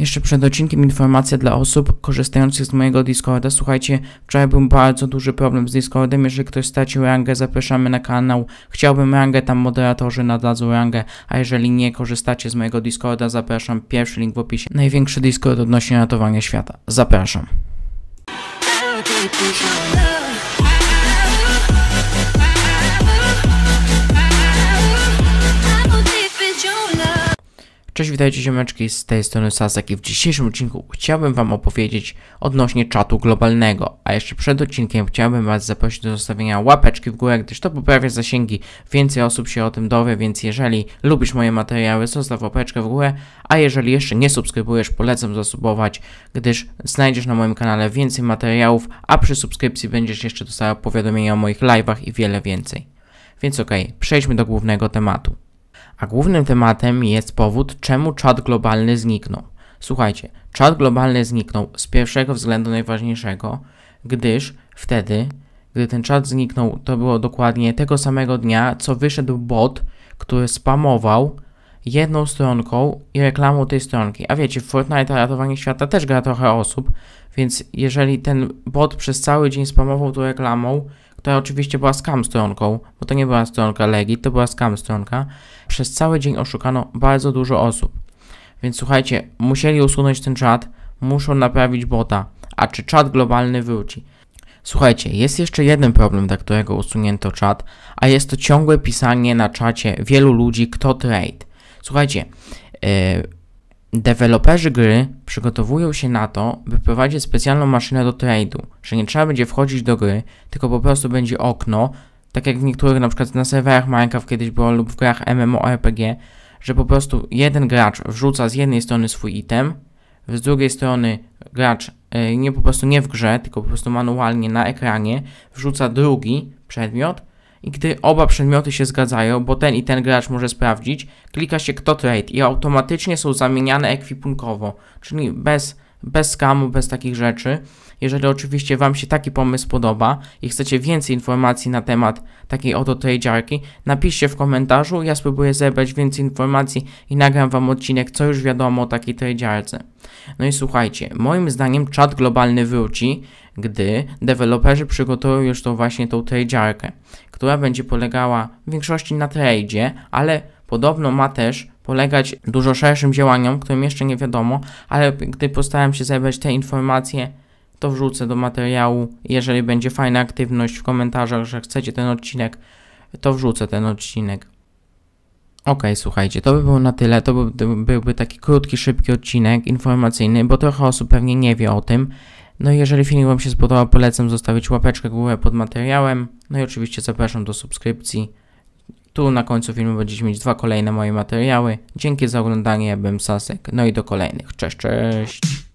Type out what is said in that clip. Jeszcze przed odcinkiem informacja dla osób korzystających z mojego Discorda. Słuchajcie, wczoraj był bardzo duży problem z Discordem. Jeżeli ktoś stracił rangę, zapraszamy na kanał. Chciałbym rangę, tam moderatorzy nadadzą rangę. A jeżeli nie korzystacie z mojego Discorda, zapraszam. Pierwszy link w opisie. Największy Discord odnośnie ratowania świata. Zapraszam. Cześć, witajcie ziomeczki, z tej strony Sasek i w dzisiejszym odcinku chciałbym wam opowiedzieć odnośnie czatu globalnego, a jeszcze przed odcinkiem chciałbym was zaprosić do zostawienia łapeczki w górę, gdyż to poprawia zasięgi, więcej osób się o tym dowie, więc jeżeli lubisz moje materiały, zostaw łapeczkę w górę, a jeżeli jeszcze nie subskrybujesz, polecam zasubować, gdyż znajdziesz na moim kanale więcej materiałów, a przy subskrypcji będziesz jeszcze dostała powiadomienia o moich live'ach i wiele więcej. Więc okej, przejdźmy do głównego tematu. A głównym tematem jest powód, czemu czat globalny zniknął. Słuchajcie, czat globalny zniknął z pierwszego względu najważniejszego, gdyż wtedy, gdy ten czat zniknął, to było dokładnie tego samego dnia, co wyszedł bot, który spamował jedną stronką i reklamą tej stronki. A wiecie, w Fortnite Ratowanie Świata też gra trochę osób, więc jeżeli ten bot przez cały dzień spamował tą reklamą, która oczywiście była scam stronką, bo to nie była stronka Legi, to była scam stronka. Przez cały dzień oszukano bardzo dużo osób. Więc słuchajcie, musieli usunąć ten czat, muszą naprawić bota. A czy czat globalny wróci? Słuchajcie, jest jeszcze jeden problem, dla którego usunięto czat, a jest to ciągłe pisanie na czacie wielu ludzi, kto trade. Słuchajcie, deweloperzy gry przygotowują się na to, by prowadzić specjalną maszynę do trade'u, że nie trzeba będzie wchodzić do gry, tylko po prostu będzie okno, tak jak w niektórych, na przykład na serwerach Minecraft kiedyś było lub w grach MMORPG, że po prostu jeden gracz wrzuca z jednej strony swój item, z drugiej strony gracz nie w grze, tylko po prostu manualnie na ekranie wrzuca drugi przedmiot i gdy oba przedmioty się zgadzają, bo ten i ten gracz może sprawdzić, klika się kto trade i automatycznie są zamieniane ekwipunkowo, czyli bez skamu, bez takich rzeczy. Jeżeli oczywiście wam się taki pomysł podoba i chcecie więcej informacji na temat takiej oto trade'arki, napiszcie w komentarzu, ja spróbuję zebrać więcej informacji i nagram wam odcinek, co już wiadomo o takiej trade'arce. No i słuchajcie, moim zdaniem czat globalny wróci, gdy deweloperzy przygotują już tą trade'arkę, która będzie polegała w większości na trade'zie, ale podobno ma też polegać dużo szerszym działaniom, którym jeszcze nie wiadomo, ale gdy postaram się zebrać te informacje, to wrzucę do materiału. Jeżeli będzie fajna aktywność w komentarzach, że chcecie ten odcinek, to wrzucę ten odcinek. Okej, słuchajcie, to by było na tyle. To byłby taki krótki, szybki odcinek informacyjny, bo trochę osób pewnie nie wie o tym. No i jeżeli film wam się spodobał, polecam zostawić łapeczkę w górę pod materiałem. No i oczywiście zapraszam do subskrypcji. Tu na końcu filmu będziecie mieć dwa kolejne moje materiały. Dzięki za oglądanie, ja byłem Sasek. No i do kolejnych. Cześć, cześć!